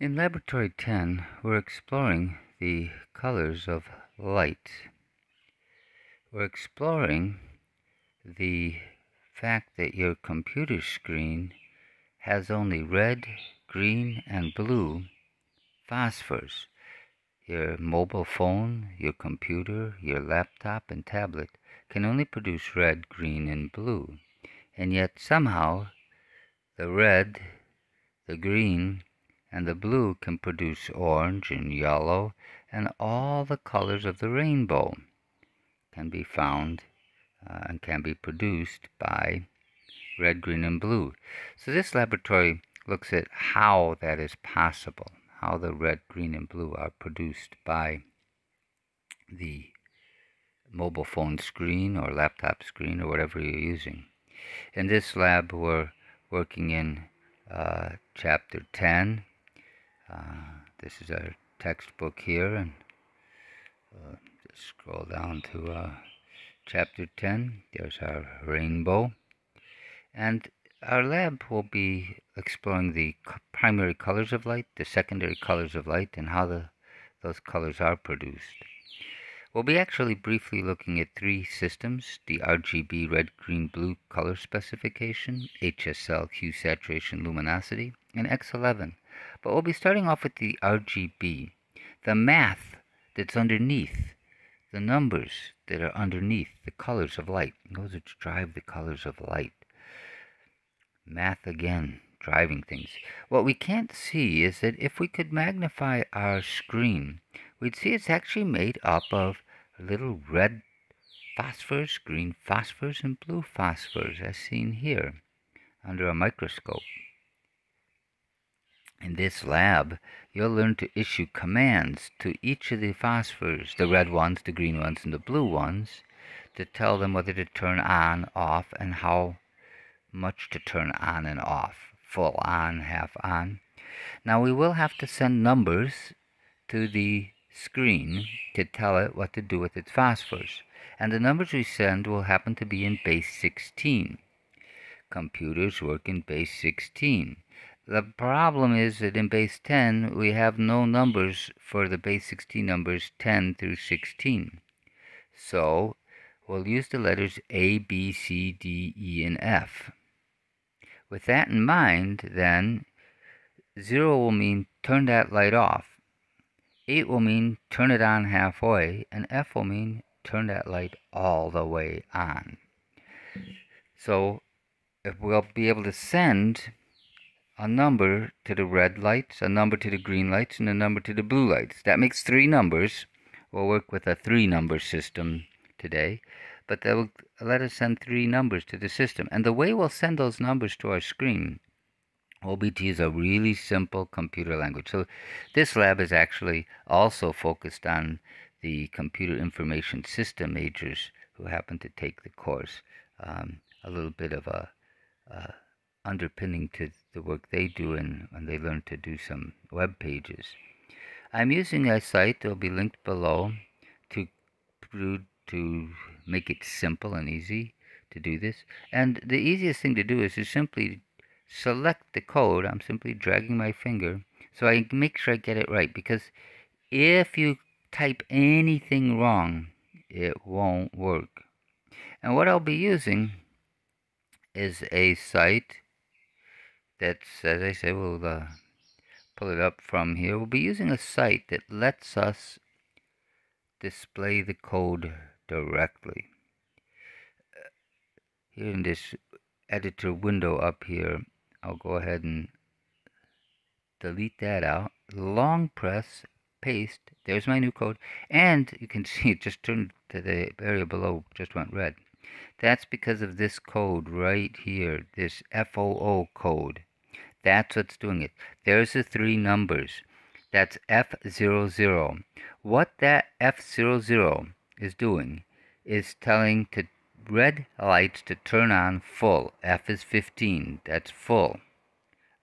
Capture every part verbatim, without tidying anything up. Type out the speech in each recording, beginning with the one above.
In Laboratory ten, we're exploring the colors of light. We're exploring the fact that your computer screen has only red, green, and blue phosphors. Your mobile phone, your computer, your laptop, and tablet can only produce red, green, and blue. And yet somehow the red, the green, and the blue can produce orange and yellow, and all the colors of the rainbow can be found uh, and can be produced by red, green, and blue. So this laboratory looks at how that is possible, how the red, green, and blue are produced by the mobile phone screen or laptop screen or whatever you're using. In this lab, we're working in uh, chapter ten. Uh, this is our textbook here, and uh, just scroll down to uh, chapter ten. There's our rainbow, and our lab will be exploring the co primary colors of light, the secondary colors of light, and how the, those colors are produced. We'll be actually briefly looking at three systems: the R G B red, green, blue color specification, H S L hue, saturation, luminosity, and X eleven. But we'll be starting off with the R G B, the math that's underneath, the numbers that are underneath the colors of light. Those that drive the colors of light. Math again, driving things. What we can't see is that if we could magnify our screen, we'd see it's actually made up of little red phosphors, green phosphors, and blue phosphors, as seen here under a microscope. In this lab, you'll learn to issue commands to each of the phosphors, the red ones, the green ones, and the blue ones, to tell them whether to turn on, off, and how much to turn on and off, full on, half on. Now we will have to send numbers to the screen to tell it what to do with its phosphors. And the numbers we send will happen to be in base sixteen. Computers work in base sixteen. The problem is that in base ten, we have no numbers for the base sixteen numbers ten through sixteen. So we'll use the letters A, B, C, D, E, and F. With that in mind, then, zero will mean turn that light off. eight will mean turn it on halfway, and F will mean turn that light all the way on. So if we'll be able to send a number to the red lights, a number to the green lights, and a number to the blue lights. That makes three numbers. We'll work with a three-number system today, but that will let us send three numbers to the system. And the way we'll send those numbers to our screen will be to use a really simple computer language. So this lab is actually also focused on the computer information system majors who happen to take the course. Um, a little bit of a... Uh, underpinning to the work they do, and when they learn to do some web pages. I'm using a site that will be linked below to, to make it simple and easy to do this. And the easiest thing to do is to simply select the code. I'm simply dragging my finger so I make sure I get it right, because if you type anything wrong, it won't work. And what I'll be using is a site that's, as I say, we'll uh, pull it up from here. We'll be using a site that lets us display the code directly. Uh, here in this editor window up here, I'll go ahead and delete that out. Long press, paste, there's my new code. And you can see it just turned to the area below, just went red. That's because of this code right here, this F O O code. That's what's doing it. There's the three numbers. That's F zero zero. What that F zero zero is doing is telling the red lights to turn on full. F is fifteen. That's full.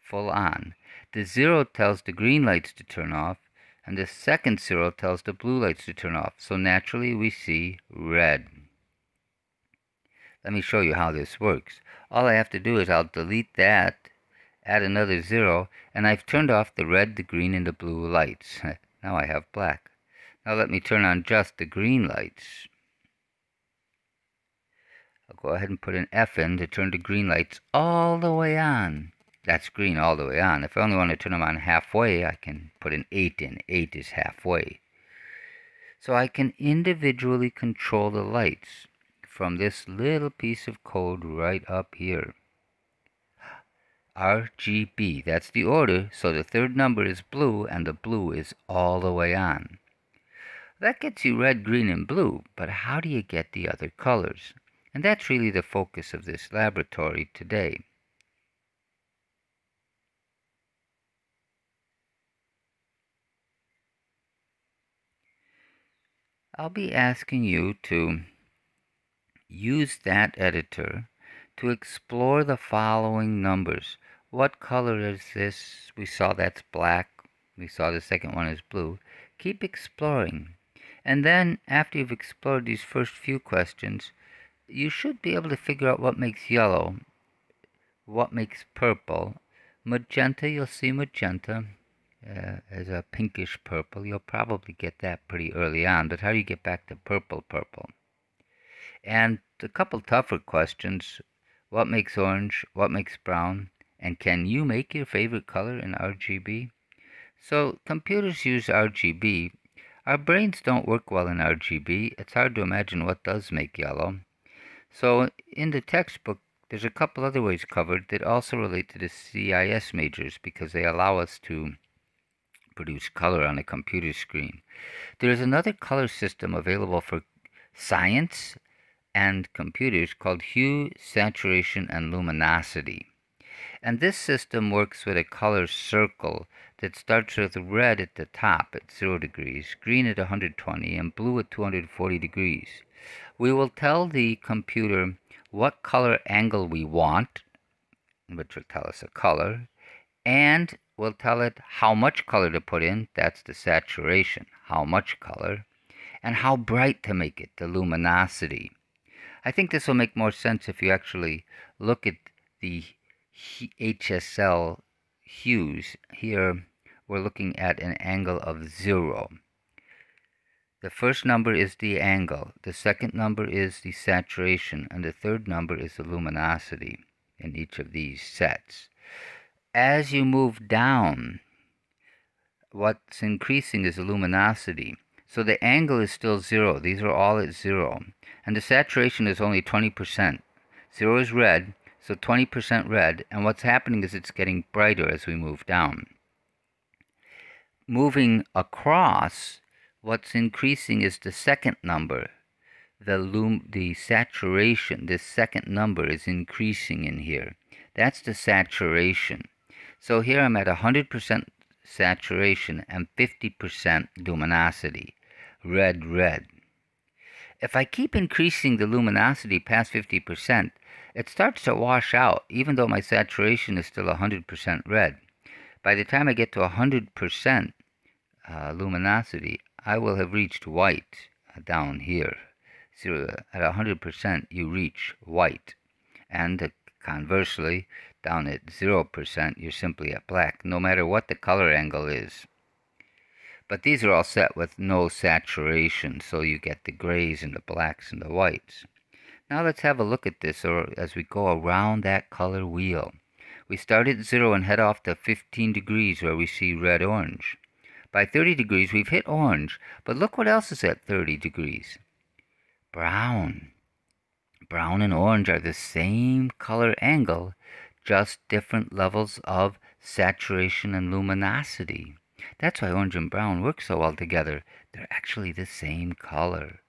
Full on. The zero tells the green lights to turn off, and the second zero tells the blue lights to turn off. So naturally we see red. Let me show you how this works. All I have to do is I'll delete that add another zero, and I've turned off the red, the green, and the blue lights. Now I have black. Now let me turn on just the green lights. I'll go ahead and put an F in to turn the green lights all the way on. That's green all the way on. If I only want to turn them on halfway, I can put an eight in. eight is halfway. So I can individually control the lights from this little piece of code right up here. R G B, that's the order, so the third number is blue, and the blue is all the way on. That gets you red, green, and blue, but how do you get the other colors? And that's really the focus of this laboratory today. I'll be asking you to use that editor to explore the following numbers. What color is this? We saw that's black. We saw the second one is blue. Keep exploring. And then after you've explored these first few questions, you should be able to figure out what makes yellow, what makes purple. Magenta, you'll see magenta uh, as a pinkish purple. You'll probably get that pretty early on, but how do you get back to purple purple? And a couple tougher questions. What makes orange? What makes brown? And can you make your favorite color in R G B? So computers use R G B. Our brains don't work well in R G B. It's hard to imagine what does make yellow. So in the textbook, there's a couple other ways covered that also relate to the C I S majors because they allow us to produce color on a computer screen. There's another color system available for science and computers called hue, saturation, and luminosity. And this system works with a color circle that starts with red at the top at zero degrees, green at one hundred twenty, and blue at two hundred forty degrees. We will tell the computer what color angle we want, which will tell us a color, and we'll tell it how much color to put in, that's the saturation, how much color, and how bright to make it, the luminosity. I think this will make more sense if you actually look at the H S L hues. Here we're looking at an angle of zero. The first number is the angle, the second number is the saturation, and the third number is the luminosity in each of these sets. As you move down, what's increasing is the luminosity. So the angle is still zero. These are all at zero. And the saturation is only twenty percent. Zero is red, so twenty percent red. And what's happening is it's getting brighter as we move down. Moving across, what's increasing is the second number. The lum the saturation, this second number is increasing in here. That's the saturation. So here I'm at one hundred percent saturation and fifty percent luminosity. Red, red. If I keep increasing the luminosity past fifty percent, it starts to wash out, even though my saturation is still one hundred percent red. By the time I get to one hundred percent uh, luminosity, I will have reached white down here. So at one hundred percent, you reach white. And conversely, down at zero percent, you're simply at black, no matter what the color angle is. But these are all set with no saturation, so you get the grays and the blacks and the whites. Now let's have a look at this or as we go around that color wheel. We start at zero and head off to fifteen degrees where we see red-orange. By thirty degrees we've hit orange, but look what else is at thirty degrees. Brown. Brown and orange are the same color angle, just different levels of saturation and luminosity. That's why orange and brown work so well together. They're actually the same color.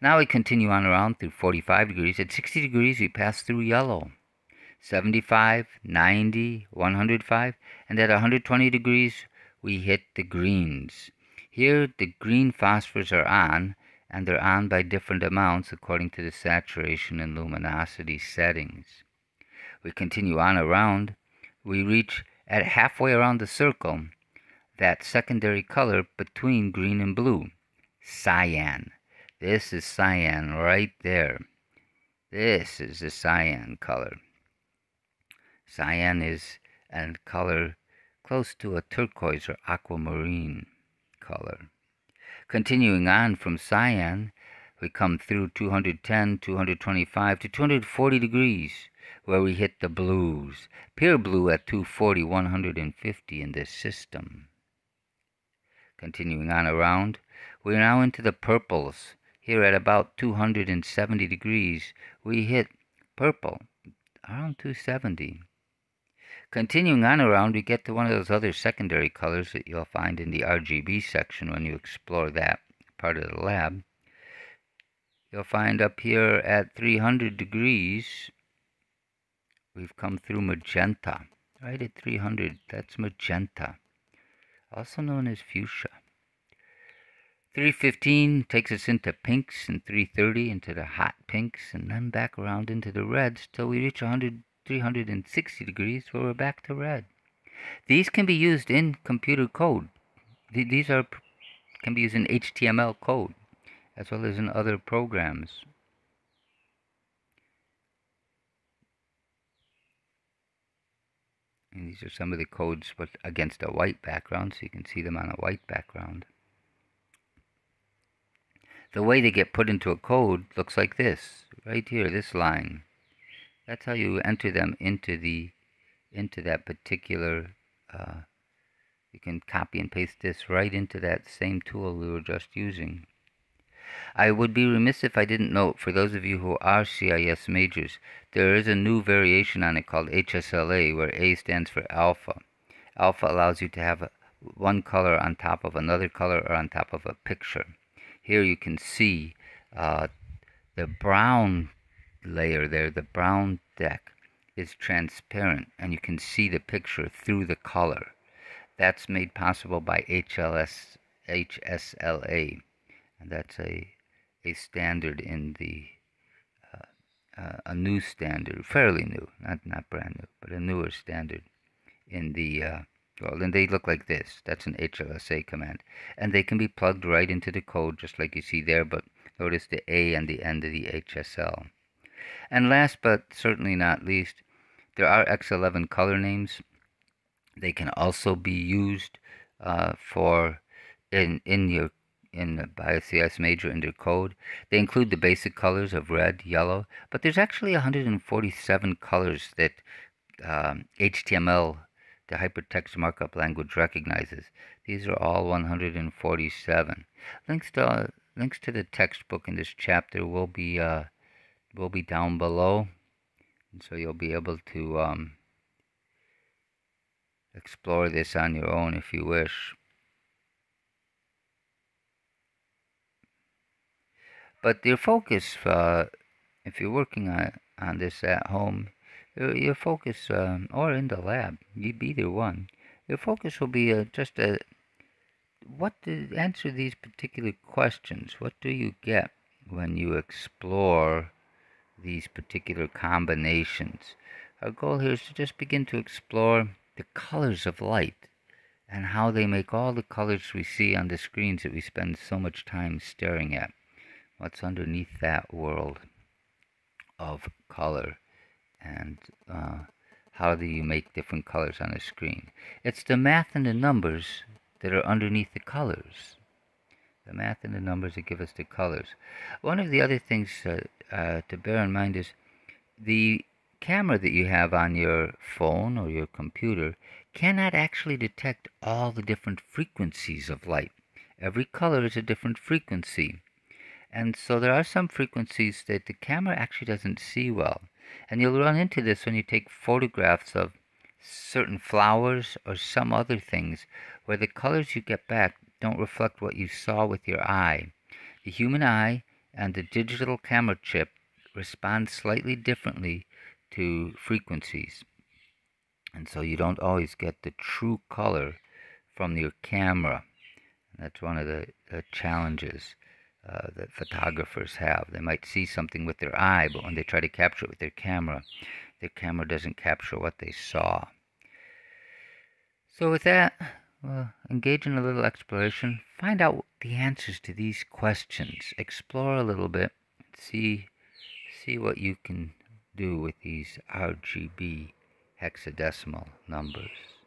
Now we continue on around through forty-five degrees. At sixty degrees, we pass through yellow. seventy-five, ninety, one hundred five, and at one hundred twenty degrees, we hit the greens. Here, the green phosphors are on, and they're on by different amounts according to the saturation and luminosity settings. We continue on around. We reach at halfway around the circle that secondary color between green and blue, cyan. This is cyan right there. This is the cyan color. Cyan is and color close to a turquoise or aquamarine color. Continuing on from cyan, we come through two hundred ten, two hundred twenty-five to two hundred forty degrees, where we hit the blues, pure blue at two forty, one hundred fifty in this system. Continuing on around, we're now into the purples. Here at about two hundred seventy degrees, we hit purple, around two seventy. Continuing on around, we get to one of those other secondary colors that you'll find in the R G B section when you explore that part of the lab. You'll find up here at three hundred degrees, we've come through magenta. Right at three hundred, that's magenta, also known as fuchsia. three fifteen takes us into pinks, and three thirty into the hot pinks, and then back around into the reds till we reach one hundred, three hundred sixty degrees, where we're back to red. These can be used in computer code. These are can be used in H T M L code, as well as in other programs. And these are some of the codes but against a white background, so you can see them on a white background. The way they get put into a code looks like this, right here, this line. That's how you enter them into the into that particular uh, you can copy and paste this right into that same tool we were just using. I would be remiss if I didn't note, for those of you who are C I S majors, there is a new variation on it called H S L A, where A stands for alpha. Alpha allows you to have one color on top of another color or on top of a picture. Here you can see uh, the brown layer there, the brown deck, is transparent, and you can see the picture through the color. That's made possible by H S L A. That's a a standard in the uh, uh, a new standard, fairly new, not not brand new, but a newer standard in the uh, well. Then they look like this. That's an H L S A command, and they can be plugged right into the code, just like you see there. But notice the A and the end of the H S L. And last but certainly not least, there are X eleven color names. They can also be used uh, for in in your in by a C I S major in their code. They include the basic colors of red, yellow, but there's actually one hundred forty-seven colors that um, H T M L, the hypertext markup language, recognizes. These are all one hundred forty-seven. Links to uh, links to the textbook in this chapter will be uh, will be down below, and so you'll be able to um, explore this on your own if you wish. But your focus, uh, if you're working on, on this at home, your, your focus, um, or in the lab, you'd be either one, your focus will be uh, just a, what to answer these particular questions. What do you get when you explore these particular combinations? Our goal here is to just begin to explore the colors of light and how they make all the colors we see on the screens that we spend so much time staring at. What's underneath that world of color, and uh, how do you make different colors on a screen? It's the math and the numbers that are underneath the colors. The math and the numbers that give us the colors. One of the other things uh, uh, to bear in mind is the camera that you have on your phone or your computer cannot actually detect all the different frequencies of light. Every color is a different frequency. And so there are some frequencies that the camera actually doesn't see well. And you'll run into this when you take photographs of certain flowers or some other things, where the colors you get back don't reflect what you saw with your eye. The human eye and the digital camera chip respond slightly differently to frequencies. And so you don't always get the true color from your camera. And that's one of the uh, challenges Uh, that photographers have. They might see something with their eye, but when they try to capture it with their camera, their camera doesn't capture what they saw. So with that, we'll engage in a little exploration. Find out the answers to these questions. Explore a little bit. See, see what you can do with these R G B hexadecimal numbers.